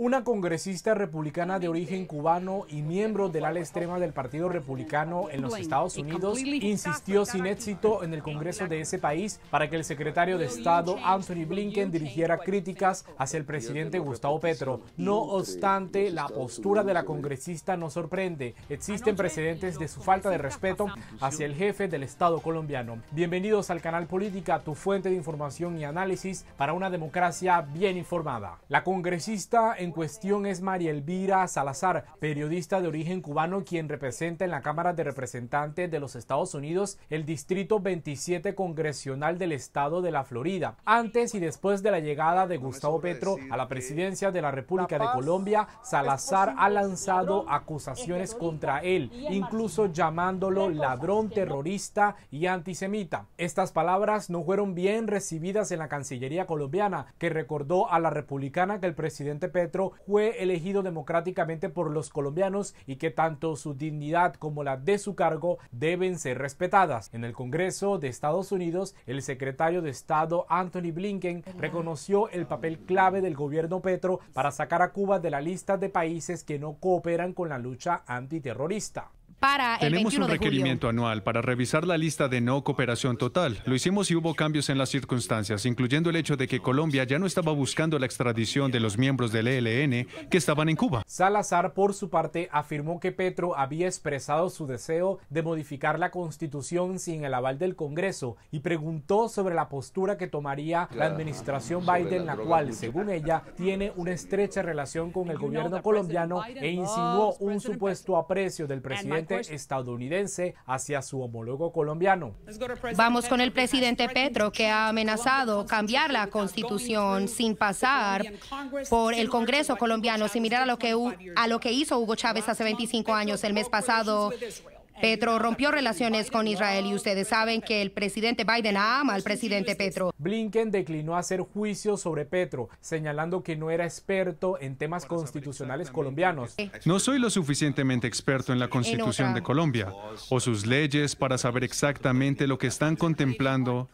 Una congresista republicana de origen cubano y miembro del ala extrema del Partido Republicano en los Estados Unidos insistió sin éxito en el Congreso de ese país para que el secretario de Estado Antony Blinken dirigiera críticas hacia el presidente Gustavo Petro. No obstante, la postura de la congresista no sorprende. Existen precedentes de su falta de respeto hacia el jefe del Estado colombiano. Bienvenidos al canal Política, tu fuente de información y análisis para una democracia bien informada. La congresista en cuestión es María Elvira Salazar, periodista de origen cubano, quien representa en la Cámara de Representantes de los Estados Unidos el Distrito 27 Congresional del Estado de la Florida. Antes y después de la llegada de Gustavo Petro a la presidencia de la República de Colombia, Salazar ha lanzado acusaciones contra él, incluso llamándolo ladrón, terrorista y antisemita. Estas palabras no fueron bien recibidas en la Cancillería colombiana, que recordó a la republicana que el presidente Petro fue elegido democráticamente por los colombianos y que tanto su dignidad como la de su cargo deben ser respetadas. En el Congreso de Estados Unidos, el secretario de Estado Antony Blinken reconoció el papel clave del gobierno Petro para sacar a Cuba de la lista de países que no cooperan con la lucha antiterrorista. Tenemos un requerimiento anual para revisar la lista de no cooperación total. Lo hicimos y hubo cambios en las circunstancias, incluyendo el hecho de que Colombia ya no estaba buscando la extradición de los miembros del ELN que estaban en Cuba. Salazar, por su parte, afirmó que Petro había expresado su deseo de modificar la Constitución sin el aval del Congreso y preguntó sobre la postura que tomaría la administración Biden, la cual, según ella, tiene una estrecha relación con el gobierno colombiano, e insinuó un supuesto aprecio del presidente estadounidense hacia su homólogo colombiano. Vamos con el presidente Petro, que ha amenazado cambiar la Constitución sin pasar por el Congreso colombiano, similar a lo que hizo Hugo Chávez hace 25 años. El mes pasado, Petro rompió relaciones con Israel y ustedes saben que el presidente Biden ama al presidente Petro. Blinken declinó hacer juicios sobre Petro, señalando que no era experto en temas constitucionales colombianos. No soy lo suficientemente experto en la Constitución de Colombia o sus leyes para saber exactamente lo que están contemplando.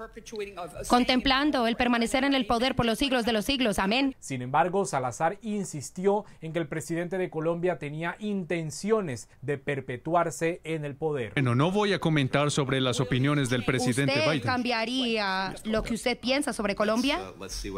Contemplando el permanecer en el poder por los siglos de los siglos. Amén. Sin embargo, Salazar insistió en que el presidente de Colombia tenía intenciones de perpetuarse en el poder. Bueno, no voy a comentar sobre las opiniones del presidente Biden. ¿Usted cambiaría lo que usted piensa sobre Colombia?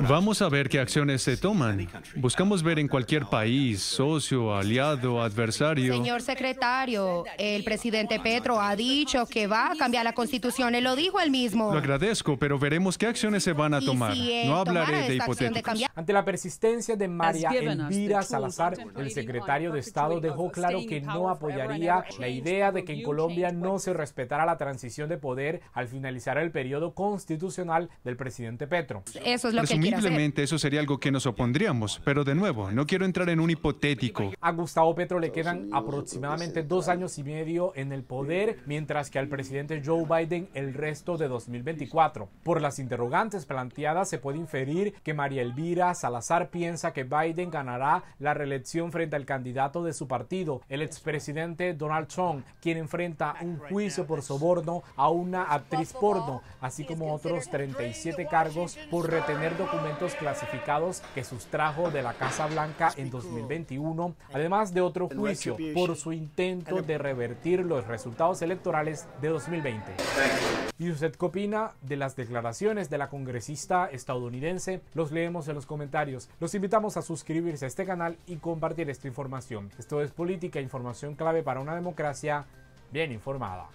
Vamos a ver qué acciones se toman. Buscamos ver en cualquier país, socio, aliado, adversario. Señor secretario, el presidente Petro ha dicho que va a cambiar la Constitución. Él lo dijo él mismo. Lo agradezco, pero veremos qué acciones se van a tomar. No hablaré de hipotéticos. Ante la persistencia de María Elvira Salazar, el secretario de Estado dejó claro que no apoyaría la idea de que en Colombia no se respetará la transición de poder al finalizar el periodo constitucional del presidente Petro. Eso es lo que quiero hacer. Presumiblemente eso sería algo que nos opondríamos, pero de nuevo, no quiero entrar en un hipotético. A Gustavo Petro le quedan aproximadamente 2 años y medio en el poder, mientras que al presidente Joe Biden el resto de 2024. Por las interrogantes planteadas se puede inferir que María Elvira Salazar piensa que Biden ganará la reelección frente al candidato de su partido, el expresidente Donald Trump, quien enfrenta un juicio por soborno a una actriz porno, así como otros 37 cargos por retener documentos clasificados que sustrajo de la Casa Blanca en 2021, además de otro juicio por su intento de revertir los resultados electorales de 2020. ¿Y usted qué opina de las declaraciones de la congresista estadounidense? Los leemos en los comentarios. Los invitamos a suscribirse a este canal y compartir esta información. Esto es Política, información clave para una democracia bien informada.